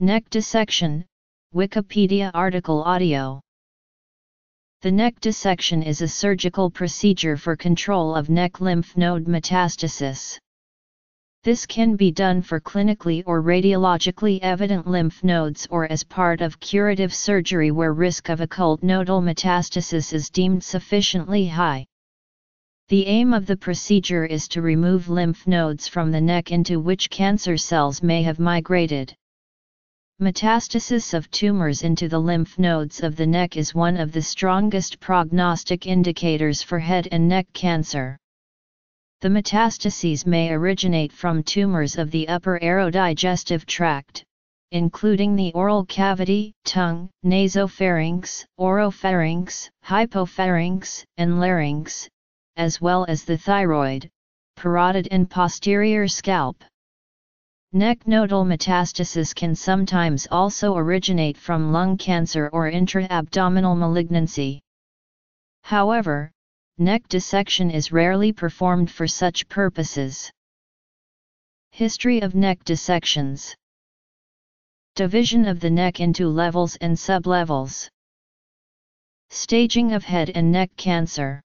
Neck dissection, Wikipedia article audio. The neck dissection is a surgical procedure for control of neck lymph node metastasis. This can be done for clinically or radiologically evident lymph nodes or as part of curative surgery where risk of occult nodal metastasis is deemed sufficiently high. The aim of the procedure is to remove lymph nodes from the neck into which cancer cells may have migrated. Metastasis of tumors into the lymph nodes of the neck is one of the strongest prognostic indicators for head and neck cancer. The metastases may originate from tumors of the upper aerodigestive tract, including the oral cavity, tongue, nasopharynx, oropharynx, hypopharynx, and larynx, as well as the thyroid, parotid and posterior scalp. Neck nodal metastasis can sometimes also originate from lung cancer or intra-abdominal malignancy. However, neck dissection is rarely performed for such purposes. History of neck dissections. Division of the neck into levels and sublevels. Staging of head and neck cancer.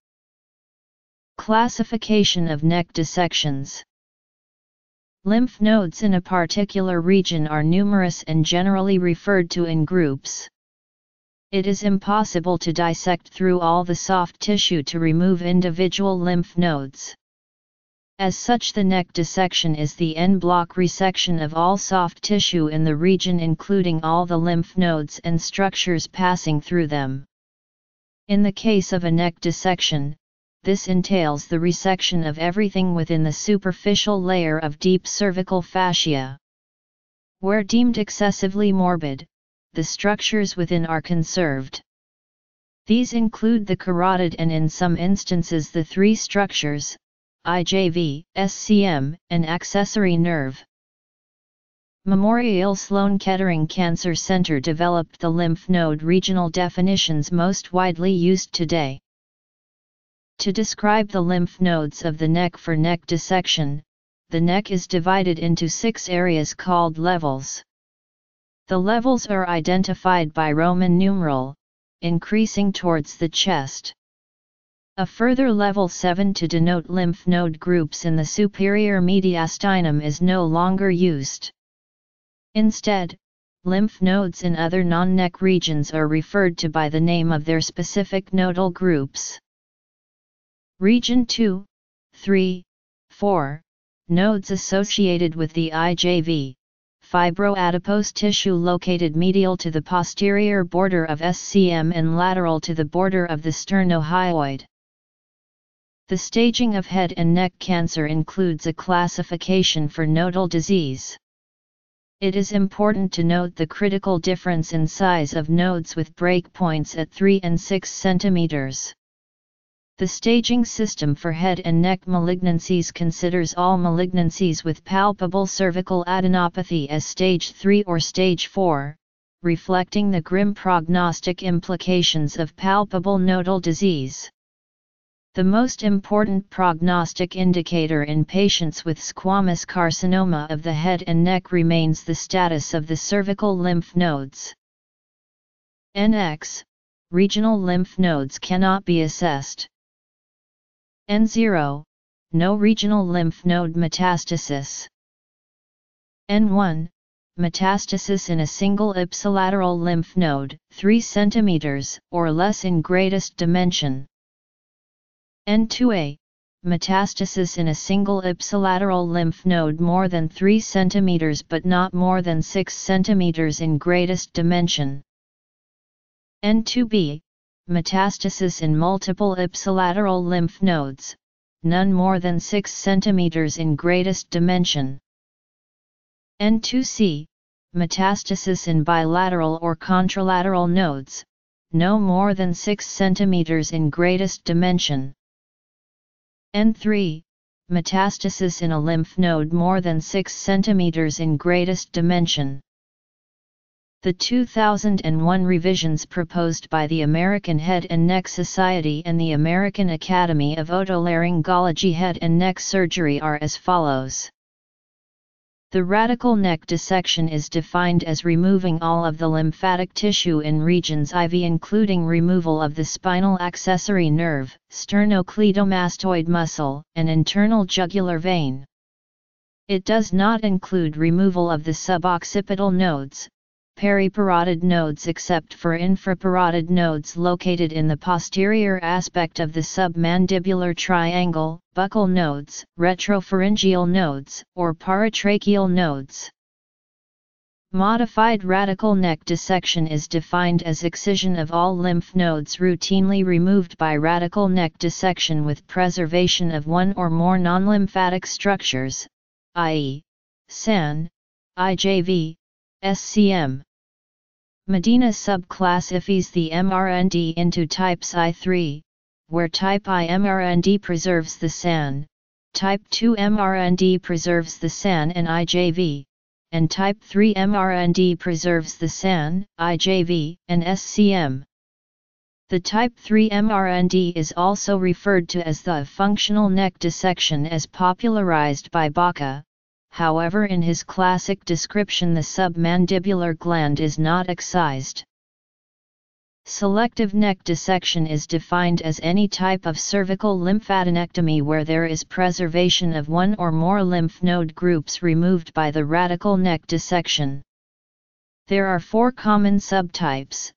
Classification of neck dissections. Lymph nodes in a particular region are numerous and generally referred to in groups. It is impossible to dissect through all the soft tissue to remove individual lymph nodes. As such, the neck dissection is the en bloc resection of all soft tissue in the region, including all the lymph nodes and structures passing through them. In the case of a neck dissection, this entails the resection of everything within the superficial layer of deep cervical fascia. Where deemed excessively morbid, the structures within are conserved. These include the carotid and in some instances the three structures, IJV, SCM, and accessory nerve. Memorial Sloan Kettering Cancer Center developed the lymph node regional definitions most widely used today. To describe the lymph nodes of the neck for neck dissection, the neck is divided into 6 areas called levels. The levels are identified by Roman numeral, increasing towards the chest. A further level 7 to denote lymph node groups in the superior mediastinum is no longer used. Instead, lymph nodes in other non-neck regions are referred to by the name of their specific nodal groups. Region 2, 3, 4, nodes associated with the IJV, fibroadipose tissue located medial to the posterior border of SCM and lateral to the border of the sternohyoid. The staging of head and neck cancer includes a classification for nodal disease. It is important to note the critical difference in size of nodes with breakpoints at 3 and 6 centimeters. The staging system for head and neck malignancies considers all malignancies with palpable cervical adenopathy as stage 3 or stage 4, reflecting the grim prognostic implications of palpable nodal disease. The most important prognostic indicator in patients with squamous carcinoma of the head and neck remains the status of the cervical lymph nodes. NX, regional lymph nodes cannot be assessed. N0, no regional lymph node metastasis. N1, metastasis in a single ipsilateral lymph node, 3 cm or less in greatest dimension. N2A, metastasis in a single ipsilateral lymph node more than 3 cm but not more than 6 cm in greatest dimension. N2B, metastasis in multiple ipsilateral lymph nodes, none more than 6 cm in greatest dimension. N2C, metastasis in bilateral or contralateral nodes, no more than 6 cm in greatest dimension. N3, metastasis in a lymph node more than 6 cm in greatest dimension. The 2001 revisions proposed by the American Head and Neck Society and the American Academy of Otolaryngology Head and Neck Surgery are as follows. The radical neck dissection is defined as removing all of the lymphatic tissue in regions IV, including removal of the spinal accessory nerve, sternocleidomastoid muscle, and internal jugular vein. It does not include removal of the suboccipital nodes, periparotid nodes, except for infraparotid nodes located in the posterior aspect of the submandibular triangle, buccal nodes, retropharyngeal nodes, or paratracheal nodes. Modified radical neck dissection is defined as excision of all lymph nodes routinely removed by radical neck dissection with preservation of one or more non-lymphatic structures, i.e., SAN, IJV, SCM. Medina subclassifies the MRND into types I3, where type I MRND preserves the SAN, type II MRND preserves the SAN and IJV, and type III MRND preserves the SAN, IJV, and SCM. The type III MRND is also referred to as the functional neck dissection as popularized by Baca. However, in his classic description, the submandibular gland is not excised. Selective neck dissection is defined as any type of cervical lymphadenectomy where there is preservation of one or more lymph node groups removed by the radical neck dissection. There are four common subtypes,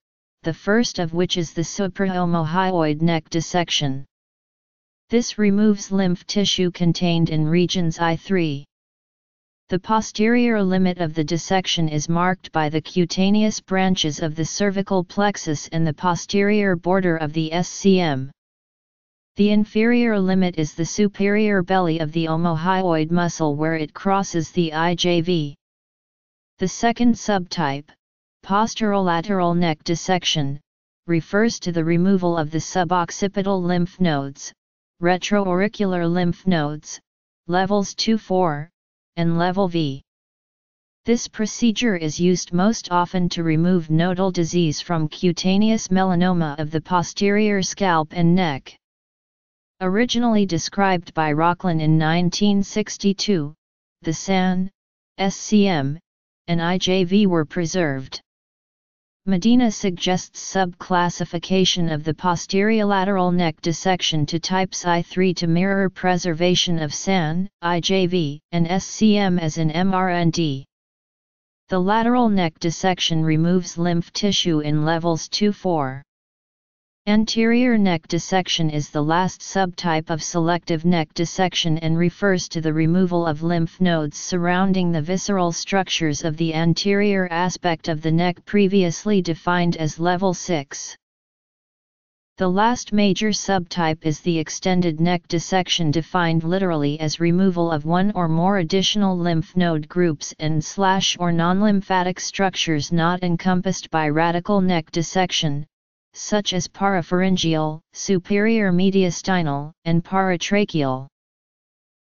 the first of which is the supraomohyoid neck dissection. This removes lymph tissue contained in regions I3. The posterior limit of the dissection is marked by the cutaneous branches of the cervical plexus and the posterior border of the SCM. The inferior limit is the superior belly of the omohyoid muscle where it crosses the IJV. The second subtype, posterolateral neck dissection, refers to the removal of the suboccipital lymph nodes, retroauricular lymph nodes, levels 2-4, and level V. This procedure is used most often to remove nodal disease from cutaneous melanoma of the posterior scalp and neck. Originally described by Rocklin in 1962, the SAN, SCM, and IJV were preserved. Medina suggests subclassification of the posterolateral neck dissection to types I3 to mirror preservation of SAN, IJV, and SCM as in MRND. The lateral neck dissection removes lymph tissue in levels 2-4. Anterior neck dissection is the last subtype of selective neck dissection and refers to the removal of lymph nodes surrounding the visceral structures of the anterior aspect of the neck previously defined as level 6. The last major subtype is the extended neck dissection, defined literally as removal of one or more additional lymph node groups and/or non-lymphatic structures not encompassed by radical neck dissection, such as parapharyngeal, superior mediastinal, and paratracheal.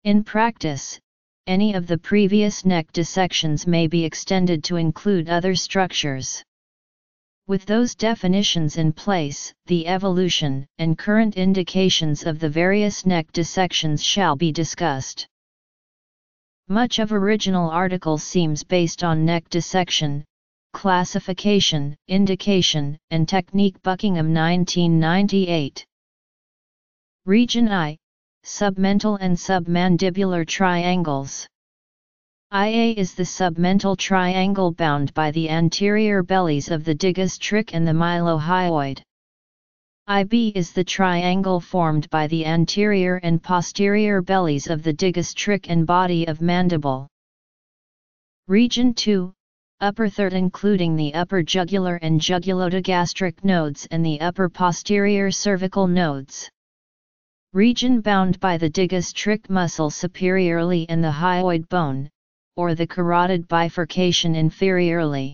In practice, any of the previous neck dissections may be extended to include other structures. With those definitions in place, the evolution and current indications of the various neck dissections shall be discussed. Much of original article seems based on neck dissection, classification, indication, and technique. Buckingham 1998. Region I, submental and submandibular triangles. IA is the submental triangle bound by the anterior bellies of the digastric and the mylohyoid. IB is the triangle formed by the anterior and posterior bellies of the digastric and body of mandible. Region II, upper third, including the upper jugular and jugulodegastric nodes and the upper posterior cervical nodes. Region bound by the digastric muscle superiorly and the hyoid bone, or the carotid bifurcation inferiorly.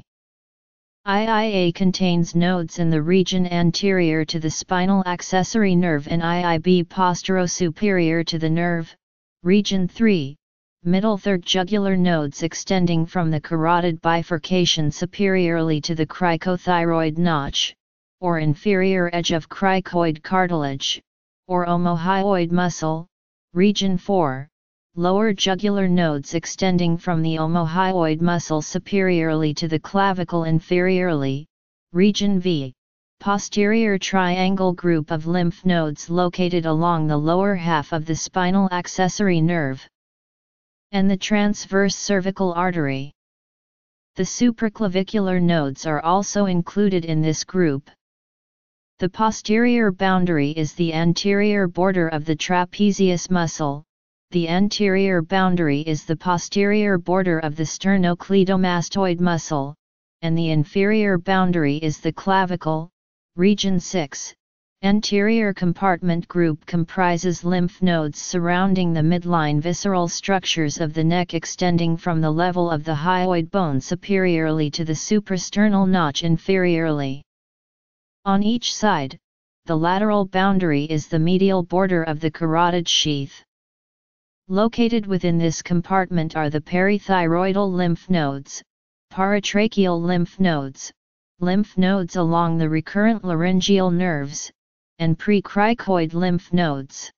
IIA contains nodes in the region anterior to the spinal accessory nerve and IIB posterosuperior to the nerve. Region III, middle third, jugular nodes extending from the carotid bifurcation superiorly to the cricothyroid notch, or inferior edge of cricoid cartilage, or omohyoid muscle. Region IV, lower jugular nodes extending from the omohyoid muscle superiorly to the clavicle inferiorly, region V, posterior triangle group of lymph nodes located along the lower half of the spinal accessory nerve, and the transverse cervical artery. The supraclavicular nodes are also included in this group. The posterior boundary is the anterior border of the trapezius muscle, the anterior boundary is the posterior border of the sternocleidomastoid muscle, and the inferior boundary is the clavicle, region 6. Anterior compartment group comprises lymph nodes surrounding the midline visceral structures of the neck extending from the level of the hyoid bone superiorly to the suprasternal notch inferiorly. On each side, the lateral boundary is the medial border of the carotid sheath. Located within this compartment are the parathyroidal lymph nodes, paratracheal lymph nodes along the recurrent laryngeal nerves, and precricoid lymph nodes.